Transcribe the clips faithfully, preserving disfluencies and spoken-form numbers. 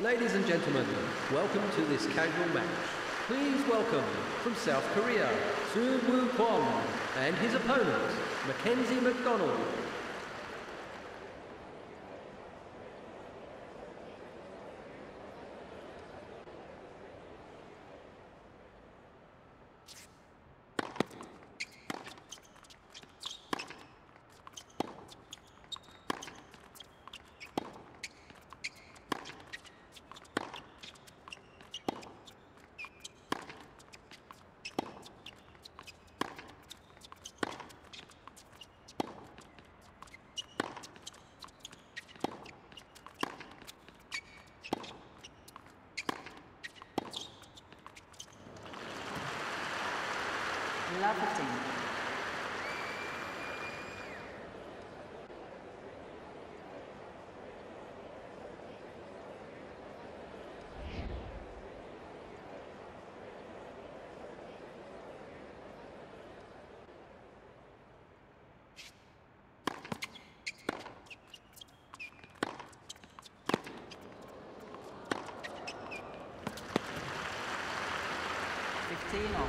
Ladies and gentlemen, welcome to this casual match. Please welcome, from South Korea, Soon-woo Kwon and his opponent, Mackenzie McDonald. Love fifteen. fifteen all.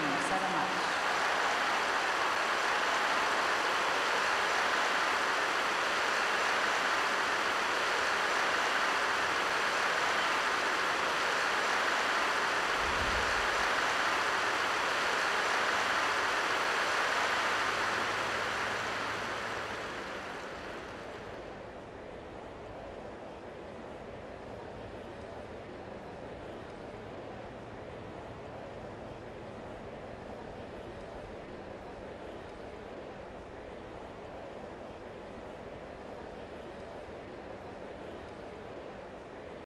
game, seven up.